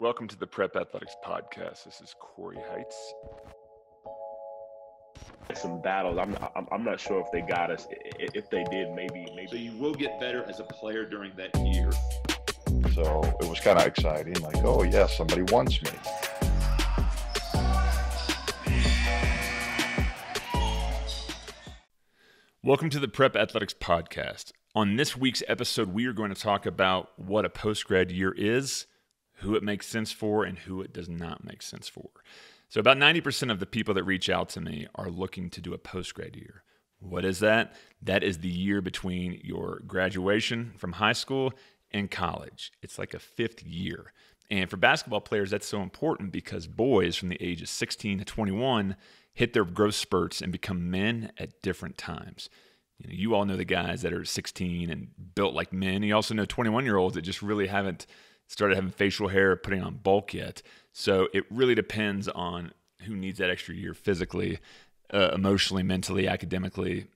Welcome to the Prep Athletics Podcast. This is Corey Heitz. Some battles. I'm not sure if they got us. If they did, maybe. So you will get better as a player during that year. So it was kind of exciting. Like, oh yeah, somebody wants me. Welcome to the Prep Athletics Podcast. On this week's episode, we are going to talk about what a post-grad year is, who it makes sense for, and who it does not make sense for. So about 90% of the people that reach out to me are looking to do a post-grad year. What is that? That is the year between your graduation from high school and college. It's like a fifth year. And for basketball players, that's so important because boys from the age of 16 to 21 hit their growth spurts and become men at different times. You all know the guys that are 16 and built like men. You also know 21-year-olds that just really haven't started having facial hair or putting on bulk yet. So it really depends on who needs that extra year physically, emotionally, mentally, academically,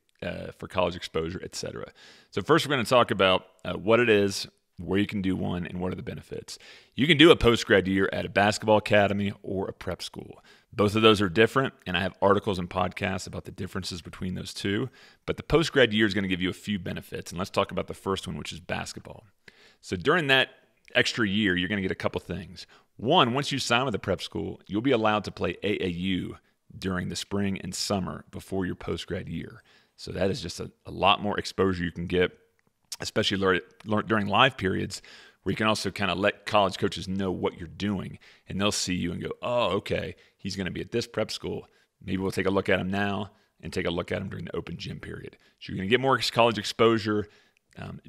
for college exposure, etc. So first we're going to talk about what it is, where you can do one, and what are the benefits. You can do a post-grad year at a basketball academy or a prep school. Both of those are different, and I have articles and podcasts about the differences between those two. But the post-grad year is going to give you a few benefits, and let's talk about the first one, which is basketball. So during that extra year, you're going to get a couple things. One, once you sign with a prep school, you'll be allowed to play AAU during the spring and summer before your post-grad year. So that is just a lot more exposure you can get, especially during live periods, where you can also kind of let college coaches know what you're doing, and they'll see you and go, oh, okay, he's going to be at this prep school. Maybe we'll take a look at him now and take a look at him during the open gym period. So you're going to get more college exposure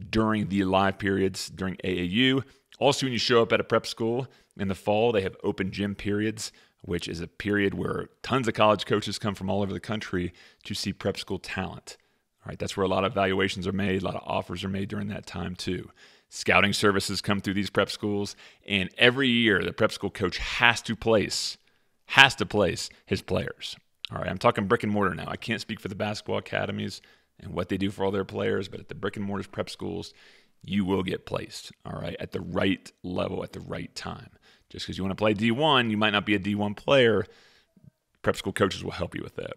during the live periods, during AAU. Also, when you show up at a prep school in the fall, they have open gym periods, which is a period where tons of college coaches come from all over the country to see prep school talent. All right, that's where a lot of evaluations are made, a lot of offers are made during that time too. Scouting services come through these prep schools, and every year the prep school coach has to place his players. All right, I'm talking brick and mortar now. I can't speak for the basketball academies and what they do for all their players, but at the brick and mortar prep schools, you will get placed, all right, at the right level at the right time. Just because you want to play D1, you might not be a D1 player. Prep school coaches will help you with that.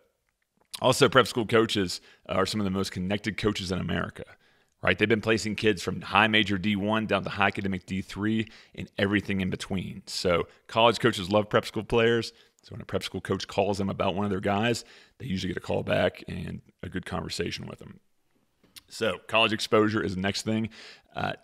Also, prep school coaches are some of the most connected coaches in America, right? They've been placing kids from high major D1 down to high academic D3 and everything in between. So college coaches love prep school players. So when a prep school coach calls them about one of their guys, they usually get a call back and a good conversation with them. So college exposure is the next thing.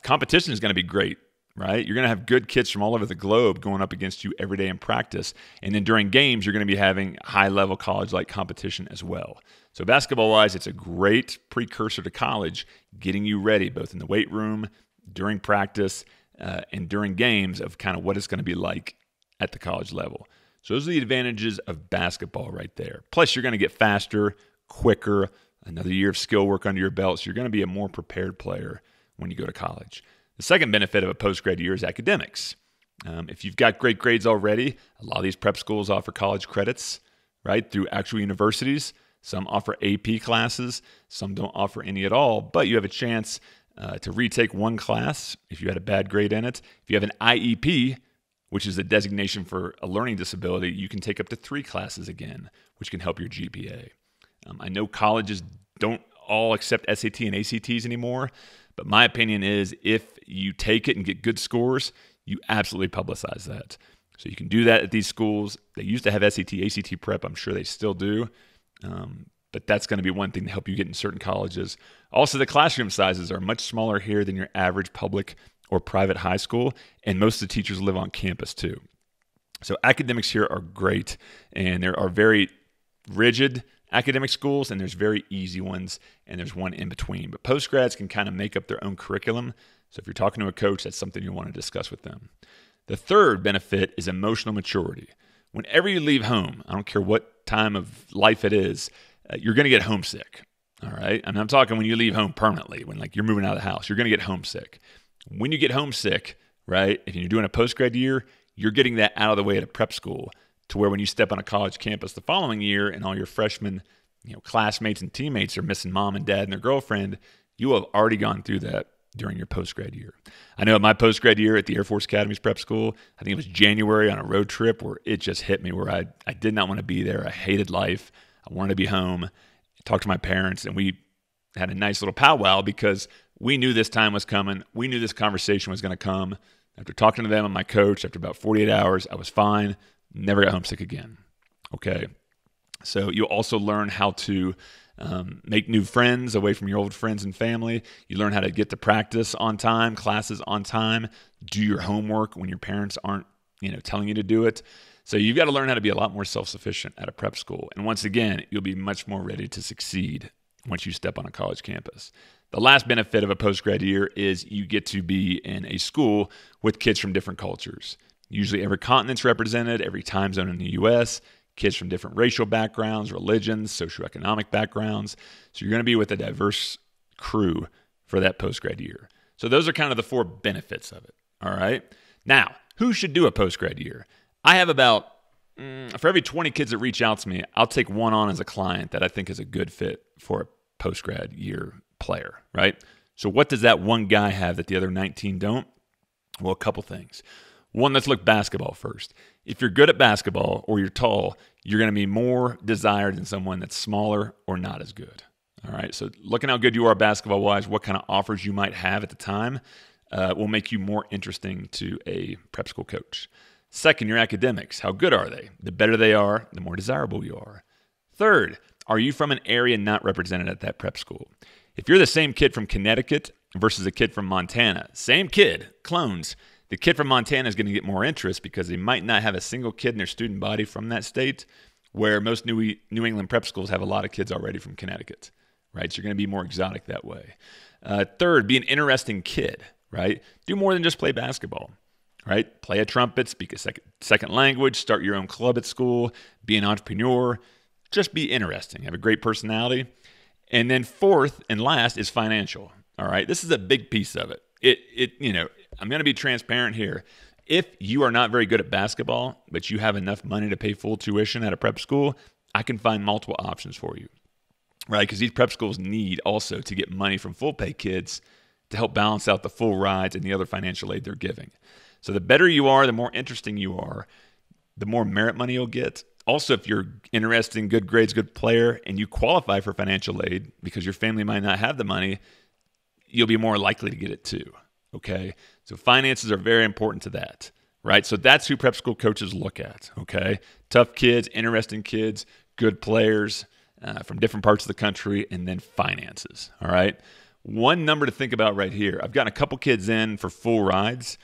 Competition is going to be great, right? You're going to have good kids from all over the globe going up against you every day in practice. And then during games, you're going to be having high-level college-like competition as well. So basketball-wise, it's a great precursor to college, getting you ready both in the weight room, during practice, and during games of kind of what it's going to be like at the college level. So those are the advantages of basketball right there. Plus, you're going to get faster, quicker, another year of skill work under your belt, so you're going to be a more prepared player when you go to college. The second benefit of a post-grad year is academics. If you've got great grades already, a lot of these prep schools offer college credits, right, through actual universities. Some offer AP classes, some don't offer any at all, but you have a chance to retake one class if you had a bad grade in it. If you have an IEP, which is a designation for a learning disability, you can take up to 3 classes again, which can help your GPA. I know colleges don't all accept SAT and ACTs anymore, but my opinion is if you take it and get good scores, you absolutely publicize that. So you can do that at these schools. They used to have SAT, ACT prep. I'm sure they still do. But that's going to be one thing to help you get in certain colleges. Also, the classroom sizes are much smaller here than your average public or private high school. And most of the teachers live on campus too. So academics here are great. And there are very rigid academic schools, and there's very easy ones, and there's one in between. But postgrads can kind of make up their own curriculum. So if you're talking to a coach, that's something you want to discuss with them. The third benefit is emotional maturity. Whenever you leave home, I don't care what time of life it is, you're going to get homesick. All right. And I'm talking when you leave home permanently, when like you're moving out of the house, you're going to get homesick. When you get homesick, right, if you're doing a postgrad year, you're getting that out of the way at a prep school, to where when you step on a college campus the following year and all your freshmen, classmates and teammates are missing mom and dad and their girlfriend, you have already gone through that during your post-grad year. I know at my post-grad year at the Air Force Academy's Prep School, I think it was January on a road trip where it just hit me where I did not want to be there. I hated life. I wanted to be home. I talked to my parents, and we had a nice little powwow because we knew this time was coming. We knew this conversation was going to come. After talking to them and my coach, after about 48 hours, I was fine. Never got homesick again. Okay. So you also learn how to make new friends away from your old friends and family. You learn how to get to practice on time, classes on time, do your homework when your parents aren't, telling you to do it. So you've got to learn how to be a lot more self-sufficient at a prep school. And once again, you'll be much more ready to succeed once you step on a college campus. The last benefit of a post-grad year is you get to be in a school with kids from different cultures. Usually every continent's represented, every time zone in the U.S., kids from different racial backgrounds, religions, socioeconomic backgrounds. So you're going to be with a diverse crew for that post-grad year. So those are kind of the four benefits of it, all right? Now, who should do a post-grad year? I have about, for every 20 kids that reach out to me, I'll take one on as a client that I think is a good fit for a post-grad year player, right? So what does that one guy have that the other 19 don't? Well, a couple things. One, let's look basketball first. If you're good at basketball or you're tall, you're going to be more desired than someone that's smaller or not as good. All right, so looking how good you are basketball-wise, what kind of offers you might have at the time will make you more interesting to a prep school coach. Second, your academics. How good are they? The better they are, the more desirable you are. Third, are you from an area not represented at that prep school? If you're the same kid from Connecticut versus a kid from Montana, same kid, clones, the kid from Montana is going to get more interest because they might not have a single kid in their student body from that state, where most New England prep schools have a lot of kids already from Connecticut, right? So you're going to be more exotic that way. Third, be an interesting kid, right? Do more than just play basketball, right? Play a trumpet, speak a second language, start your own club at school, be an entrepreneur, just be interesting, have a great personality. And then fourth and last is financial, all right? This is a big piece of it. I'm going to be transparent here. If you are not very good at basketball, but you have enough money to pay full tuition at a prep school, I can find multiple options for you, right? Because these prep schools need also to get money from full pay kids to help balance out the full rides and the other financial aid they're giving. So the better you are, the more interesting you are, the more merit money you'll get. Also, if you're interested in good grades, good player, and you qualify for financial aid because your family might not have the money, you'll be more likely to get it too. Okay, so finances are very important to that, right? So that's who prep school coaches look at, okay? Tough kids, interesting kids, good players from different parts of the country, and then finances, all right? One number to think about right here. I've gotten a couple kids in for full rides.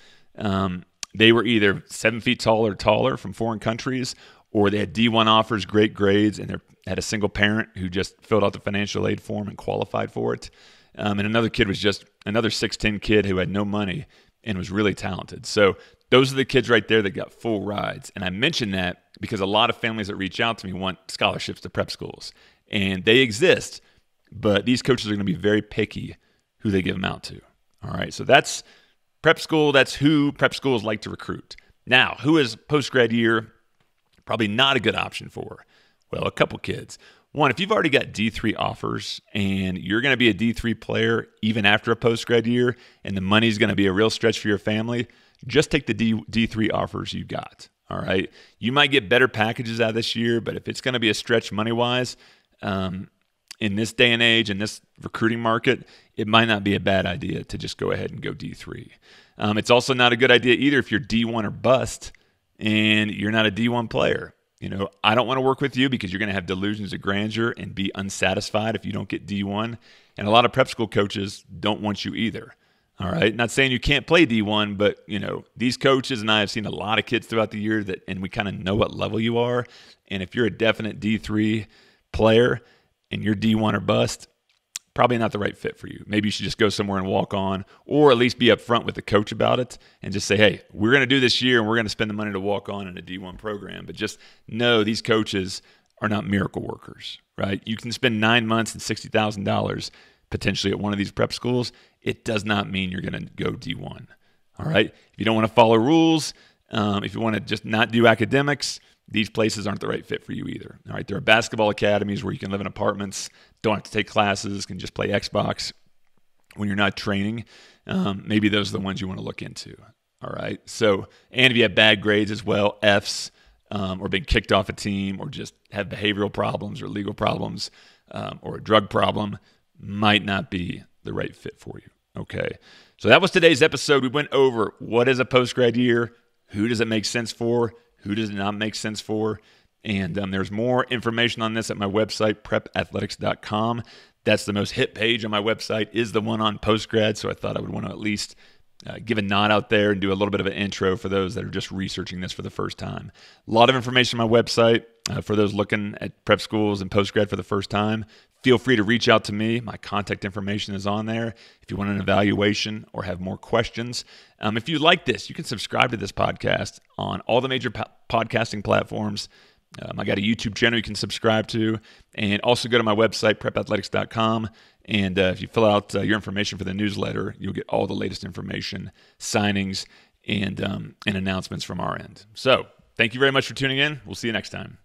They were either 7 feet tall or taller from foreign countries, or they had D1 offers, great grades, and they had a single parent who just filled out the financial aid form and qualified for it. And another kid was just another 6'10 kid who had no money and was really talented. So those are the kids right there that got full rides. And I mention that because a lot of families that reach out to me want scholarships to prep schools. And they exist, but these coaches are going to be very picky who they give them out to. All right, so that's prep school. That's who prep schools like to recruit. Now, who is post-grad year probably not a good option for? Well, a couple kids. One, if you've already got D3 offers and you're going to be a D3 player even after a post-grad year and the money's going to be a real stretch for your family, just take the D3 offers you got, all right? You might get better packages out of this year, but if it's going to be a stretch money-wise, in this day and age, in this recruiting market, it might not be a bad idea to just go ahead and go D3. It's also not a good idea either if you're D1 or bust and you're not a D1 player. I don't want to work with you because you're going to have delusions of grandeur and be unsatisfied if you don't get D1. And a lot of prep school coaches don't want you either. All right. Not saying you can't play D1, but, these coaches and I have seen a lot of kids throughout the year and we kind of know what level you are. And if you're a definite D3 player and you're D1 or bust, probably not the right fit for you. Maybe you should just go somewhere and walk on, or at least be upfront with the coach about it and just say, hey, we're going to do this year and we're going to spend the money to walk on in a D1 program. But just know these coaches are not miracle workers, right? You can spend 9 months and $60,000 potentially at one of these prep schools. It does not mean you're going to go D1, all right? If you don't want to follow rules, if you want to just not do academics, these places aren't the right fit for you either. All right, there are basketball academies where you can live in apartments, don't have to take classes, can just play Xbox when you're not training. maybe those are the ones you want to look into. All right. So, and if you have bad grades as well, Fs, or been kicked off a team, or just have behavioral problems or legal problems, or a drug problem, might not be the right fit for you. Okay. So that was today's episode. We went over what is a post-grad year, who does it make sense for, who does it not make sense for. And there's more information on this at my website, prepathletics.com. That's the most hit page on my website, is the one on post-grad. So I thought I would want to at least give a nod out there and do a little bit of an intro for those that are just researching this for the first time. A lot of information on my website for those looking at prep schools and post-grad for the first time. Feel free to reach out to me. My contact information is on there if you want an evaluation or have more questions. If you like this, you can subscribe to this podcast on all the major podcasting platforms. I got a YouTube channel you can subscribe to, and also go to my website, prepathletics.com. And if you fill out your information for the newsletter, you'll get all the latest information, signings, and announcements from our end. So thank you very much for tuning in. We'll see you next time.